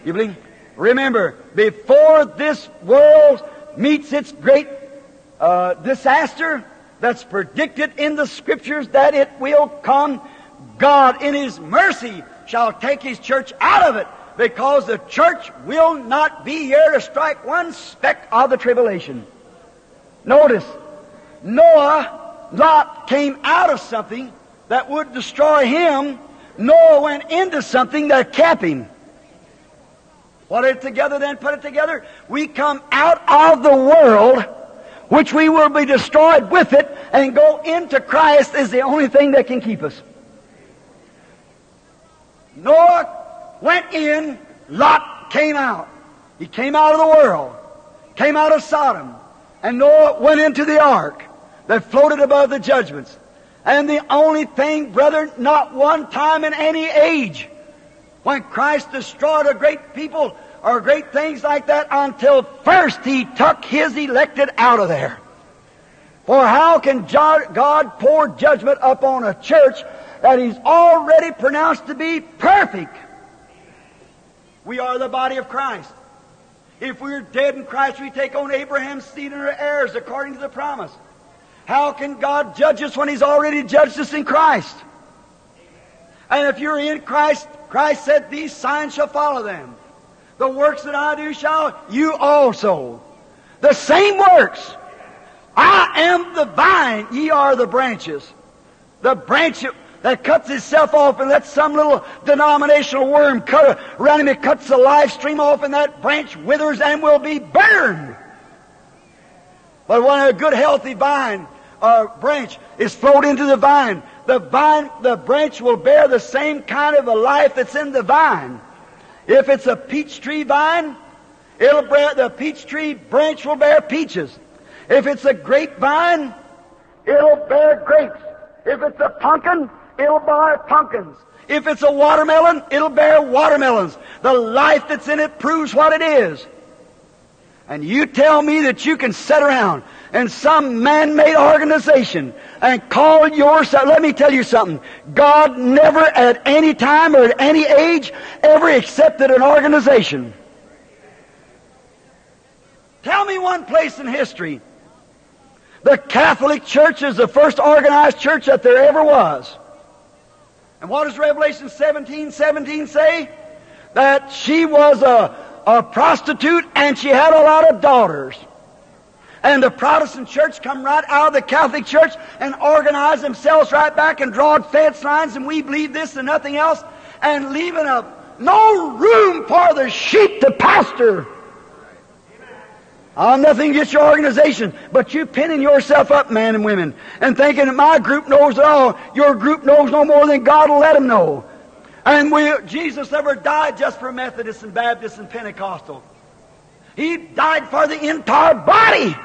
You believe? Remember, before this world meets its great disaster that's predicted in the Scriptures that it will come, God in His mercy shall take His church out of it, because the church will not be here to strike one speck of the tribulation. Notice, Noah, Lot came out of something that would destroy him. Noah went into something that kept him. What it together then put it together? We come out of the world which we will be destroyed with it, and go into Christ is the only thing that can keep us. Noah went in, Lot came out. He came out of the world, came out of Sodom, and Noah went into the ark that floated above the judgments. And the only thing, brethren, not one time in any age when Christ destroyed a great people or great things like that, until first He took His elected out of there. For how can God pour judgment upon a church that He's already pronounced to be perfect? We are the body of Christ. If we're dead in Christ, we take on Abraham's seed and are heirs according to the promise. How can God judge us when He's already judged us in Christ? And if you're in Christ, Christ said, these signs shall follow them. The works that I do shall you also. The same works. I am the vine, ye are the branches. The branch that cuts itself off and lets some little denominational worm cut around him, it cuts the live stream off, and that branch withers and will be burned. But when a good healthy vine or branch is flowed into the branch will bear the same kind of a life that's in the vine. If it's a peach tree vine, the peach tree branch will bear peaches. If it's a grapevine, it'll bear grapes. If it's a pumpkin, it'll bear pumpkins. If it's a watermelon, it'll bear watermelons. The life that's in it proves what it is. And you tell me that you can sit around in some man-made organization and call yourself. Let me tell you something. God never at any time or at any age ever accepted an organization. Tell me one place in history. The Catholic Church is the first organized church that there ever was. And what does Revelation 17:17 say? That she was a prostitute, and she had a lot of daughters. And the Protestant Church come right out of the Catholic Church and organize themselves right back and draw fence lines, and we believe this and nothing else, and leaving no room for the sheep to pasture. I'm nothing against your organization, but you're pinning yourself up, men and women, and thinking that my group knows it all. Your group knows no more than God will let them know. And Jesus never died just for Methodists and Baptists and Pentecostals. He died for the entire body.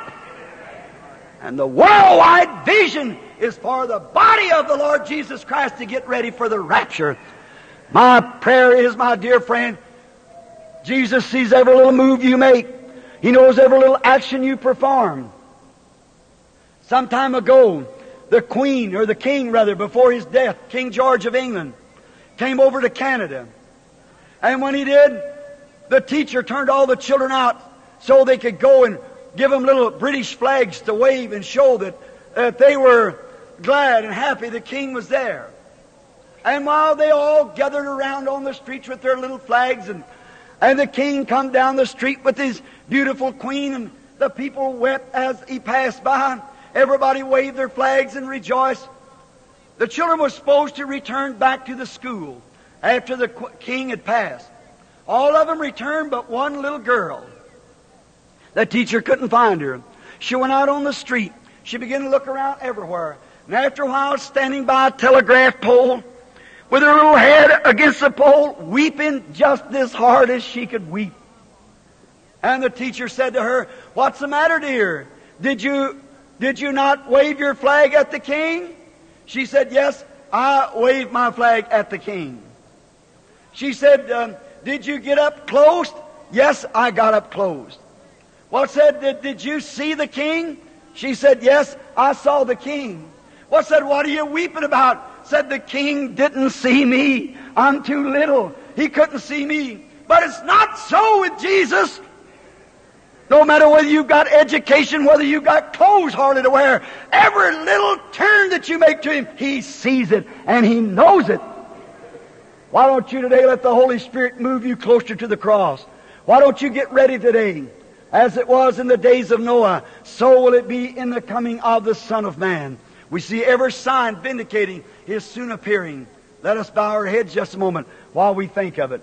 And the worldwide vision is for the body of the Lord Jesus Christ to get ready for the rapture. My prayer is, my dear friend, Jesus sees every little move you make. He knows every little action you perform. Some time ago, the king rather, before his death, King George of England, came over to Canada. And when he did, the teacher turned all the children out so they could go and give them little British flags to wave and show that they were glad and happy the king was there. And while they all gathered around on the streets with their little flags, and the king come down the street with his beautiful queen, and the people wept as he passed by. Everybody waved their flags and rejoiced. The children were supposed to return back to the school after the king had passed. All of them returned but one little girl. The teacher couldn't find her. She went out on the street. She began to look around everywhere. And after a while, standing by a telegraph pole, with her little head against the pole, weeping just as hard as she could weep. And the teacher said to her, "What's the matter, dear? Did you not wave your flag at the king?" She said, "Yes, I waved my flag at the king." She said, "Did you get up close?" "Yes, I got up close." What said, "Did you see the king?" She said, "Yes, I saw the king." What said, "What are you weeping about?" Said, "The king didn't see me. I'm too little. He couldn't see me." But it's not so with Jesus. No matter whether you've got education, whether you've got clothes hardly to wear, every little turn that you make to Him, He sees it and He knows it. Why don't you today let the Holy Spirit move you closer to the cross? Why don't you get ready today? As it was in the days of Noah, so will it be in the coming of the Son of Man. We see every sign vindicating His soon appearing. Let us bow our heads just a moment while we think of it.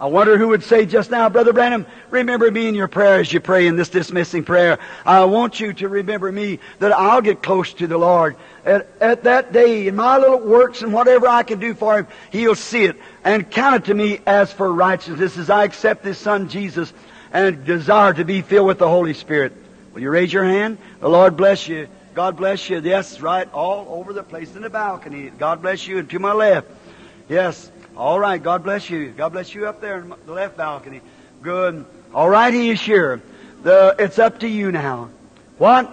I wonder who would say just now, "Brother Branham, remember me in your prayer as you pray in this dismissing prayer. I want you to remember me, that I'll get close to the Lord. At that day, in my little works and whatever I can do for Him, He'll see it and count it to me as for righteousness as I accept His Son Jesus and desire to be filled with the Holy Spirit." Will you raise your hand? The Lord bless you. God bless you. Yes, right, all over the place in the balcony. God bless you. And to my left. Yes. All right, God bless you. God bless you up there in the left balcony. Good. All right, He is here. It's up to you now. What?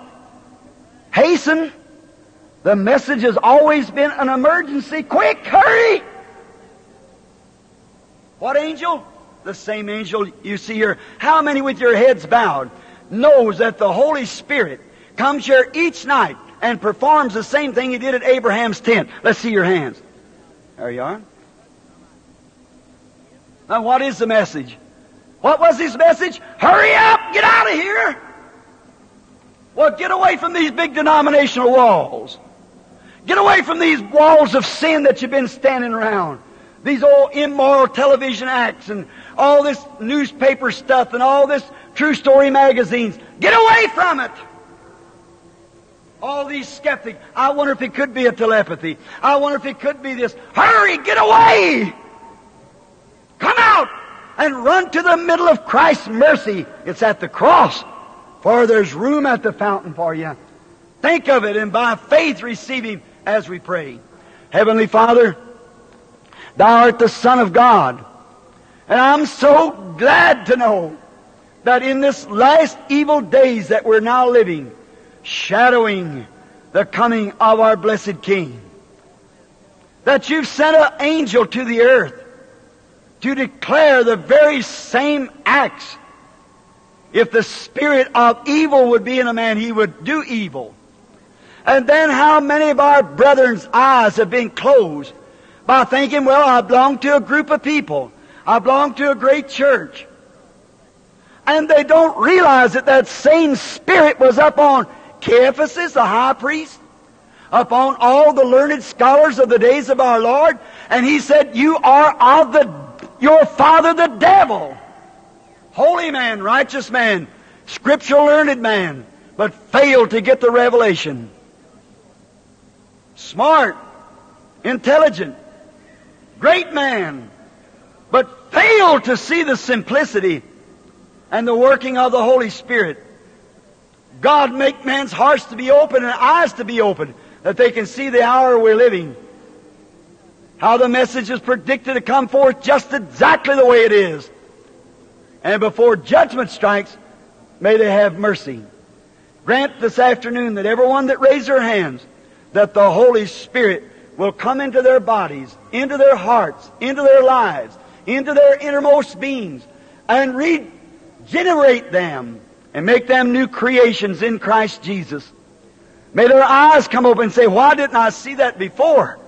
Hasten. The message has always been an emergency. Quick, hurry! What angel? The same angel you see here. How many with your heads bowed knows that the Holy Spirit comes here each night and performs the same thing He did at Abraham's tent? Let's see your hands. There you are. Now, what is the message? What was His message? Hurry up! Get out of here! Well, get away from these big denominational walls. Get away from these walls of sin that you've been standing around. These old immoral television acts and all this newspaper stuff and all this true story magazines. Get away from it! All these skeptics. I wonder if it could be a telepathy. I wonder if it could be this. Hurry! Get away! Come out and run to the middle of Christ's mercy. It's at the cross, for there's room at the fountain for you. Think of it, and by faith receive Him as we pray. Heavenly Father, Thou art the Son of God, and I'm so glad to know that in this last evil days that we're now living, shadowing the coming of our blessed King, that You've sent an angel to the earth to declare the very same acts. If the spirit of evil would be in a man, he would do evil. And then how many of our brethren's eyes have been closed by thinking, well, I belong to a group of people. I belong to a great church. And they don't realize that that same spirit was upon Caiaphas, the high priest, upon all the learned scholars of the days of our Lord. And he said, you are of the your father the devil. Holy man, righteous man, scriptural learned man, but failed to get the revelation. Smart, intelligent, great man, but failed to see the simplicity and the working of the Holy Spirit. God make man's hearts to be open and eyes to be open, that they can see the hour we're living. How the message is predicted to come forth just exactly the way it is. And before judgment strikes, may they have mercy. Grant this afternoon that everyone that raised their hands, that the Holy Spirit will come into their bodies, into their hearts, into their lives, into their innermost beings, and regenerate them and make them new creations in Christ Jesus. May their eyes come open and say, why didn't I see that before?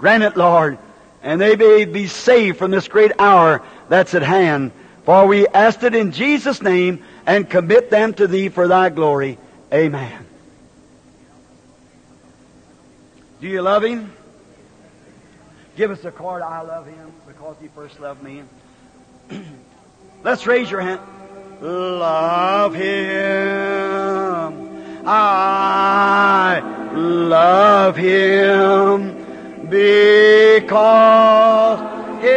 Grant it, Lord, and they may be saved from this great hour that's at hand. For we ask it in Jesus' name, and commit them to Thee for Thy glory. Amen. Do you love Him? Give us a card, I love Him, because He first loved me. Let's raise your hand. Love Him, I love Him, because He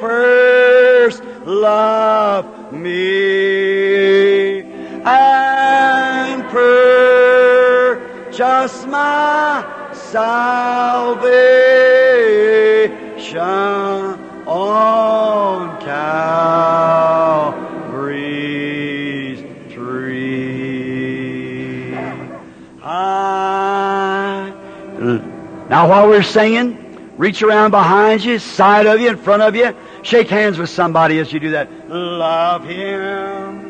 first loved me, and purchased my salvation on Calvary's tree. Now while we're singing, reach around behind you, side of you, in front of you. Shake hands with somebody as you do that. Love Him.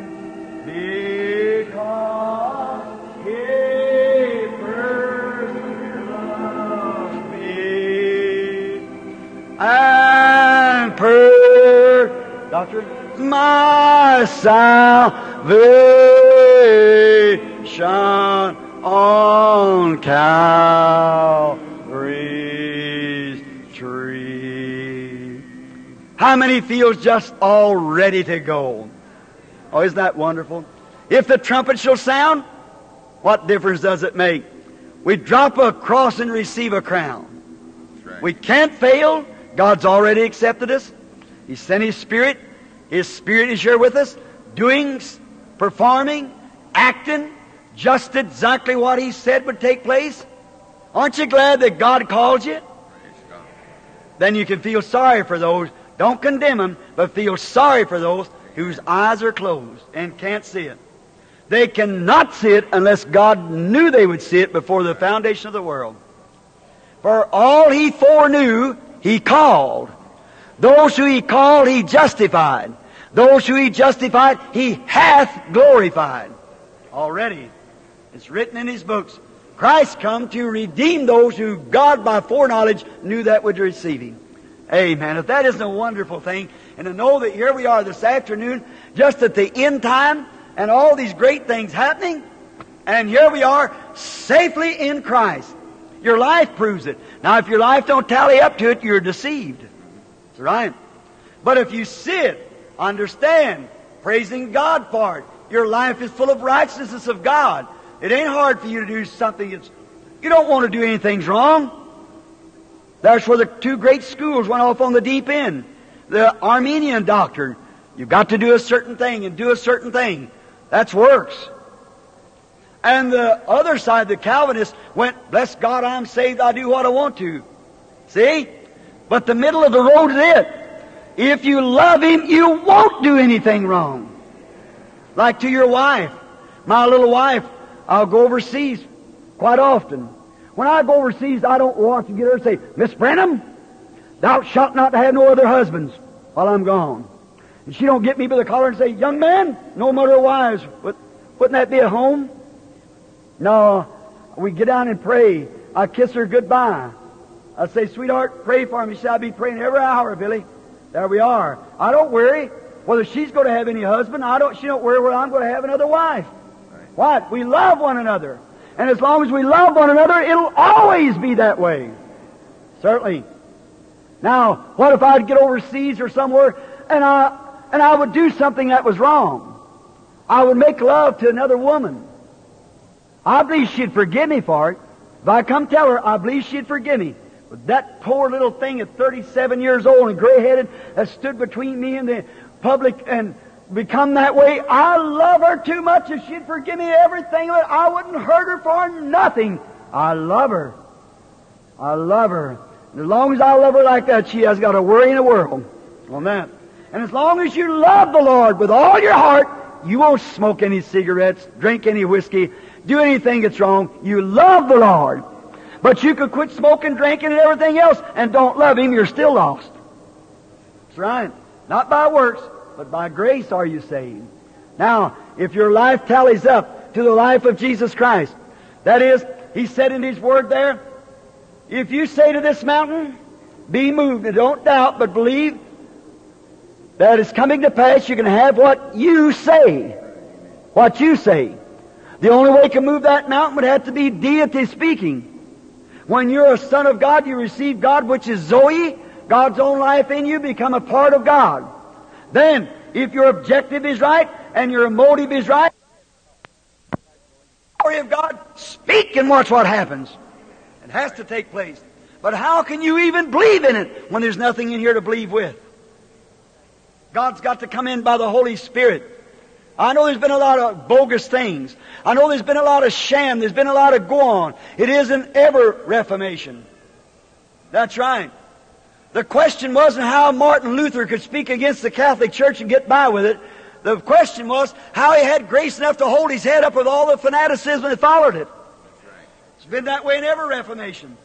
And purchased my salvation on Calvary's tree. How many feels just all ready to go? Oh, isn't that wonderful? If the trumpet shall sound, what difference does it make? We drop a cross and receive a crown. That's right. We can't fail. God's already accepted us. He sent His Spirit. His Spirit is here with us, doing, performing, acting, just exactly what He said would take place. Aren't you glad that God called you? God. Then you can feel sorry for those. Don't condemn them, but feel sorry for those whose eyes are closed and can't see it. They cannot see it unless God knew they would see it before the foundation of the world. For all He foreknew, He called. Those who He called, He justified. Those who He justified, He hath glorified. Already, it's written in His books, Christ come to redeem those who God by foreknowledge knew that would receive Him. Amen. If that isn't a wonderful thing, and to know that here we are this afternoon, just at the end time, and all these great things happening, and here we are, safely in Christ. Your life proves it. Now, if your life don't tally up to it, you're deceived. That's right. But if you see it, understand, praising God for it, your life is full of righteousness of God. It ain't hard for you to do something that's... You don't want to do anything wrong. That's where the two great schools went off on the deep end. The Armenian doctrine. You've got to do a certain thing and do a certain thing. That's works. And the other side, the Calvinists, went, bless God, I'm saved, I do what I want to. See? But the middle of the road is it. If you love Him, you won't do anything wrong. Like to your wife. My little wife, I'll go overseas quite often. When I go overseas, I don't want to get her to say, Miss Branham, thou shalt not have no other husbands while I'm gone. And she don't get me by the collar and say, young man, no mother or wives. Wouldn't that be a home? No, we get down and pray. I kiss her goodbye. I say, sweetheart, pray for me. She said, I'll be praying every hour, Billy. There we are. I don't worry whether she's going to have any husband. She don't worry whether I'm going to have another wife. Right. What? We love one another. And as long as we love one another, it'll always be that way. Certainly. Now, what if I'd get overseas or somewhere and I would do something that was wrong? I would make love to another woman. I believe she'd forgive me for it. If I come tell her, I believe she'd forgive me. But that poor little thing at 37 years old and gray-headed that stood between me and the public and become that way, I love her too much. If she'd forgive me everything, that I wouldn't hurt her for nothing. I love her. I love her. And as long as I love her like that, she has got a worry in the world on that. And as long as you love the Lord with all your heart, you won't smoke any cigarettes, drink any whiskey, do anything that's wrong. You love the Lord. But you could quit smoking, drinking, and everything else and don't love Him. You're still lost. That's right. Not by works, but by grace are you saved. Now, if your life tallies up to the life of Jesus Christ, that is, He said in His Word there, If you say to this mountain, be moved, and don't doubt, but believe that it's coming to pass, you can have what you say. What you say. The only way you can move that mountain would have to be deity speaking. When you're a son of God, you receive God, which is Zoe, God's own life in you, become a part of God. Then, if your objective is right, and your motive is right, glory of God, speak and watch what happens. It has to take place. But how can you even believe in it when there's nothing in here to believe with? God's got to come in by the Holy Spirit. I know there's been a lot of bogus things. I know there's been a lot of sham. There's been a lot of go on. It isn't ever Reformation. That's right. The question wasn't how Martin Luther could speak against the Catholic Church and get by with it. The question was how he had grace enough to hold his head up with all the fanaticism that followed it. It's been that way in every Reformation.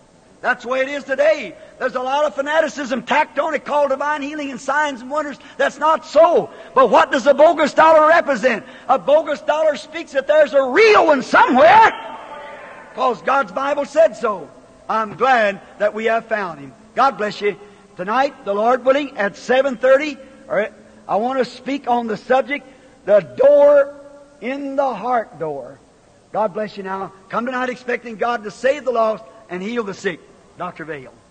That's the way it is today. There's a lot of fanaticism tacked on it called divine healing and signs and wonders. That's not so. But what does a bogus dollar represent? A bogus dollar speaks that there's a real one somewhere, because God's Bible said so. I'm glad that we have found him. God bless you. Tonight, the Lord willing, at 7:30, I want to speak on the subject, the door in the heart door. God bless you now. Come tonight expecting God to save the lost and heal the sick. Dr. Vale.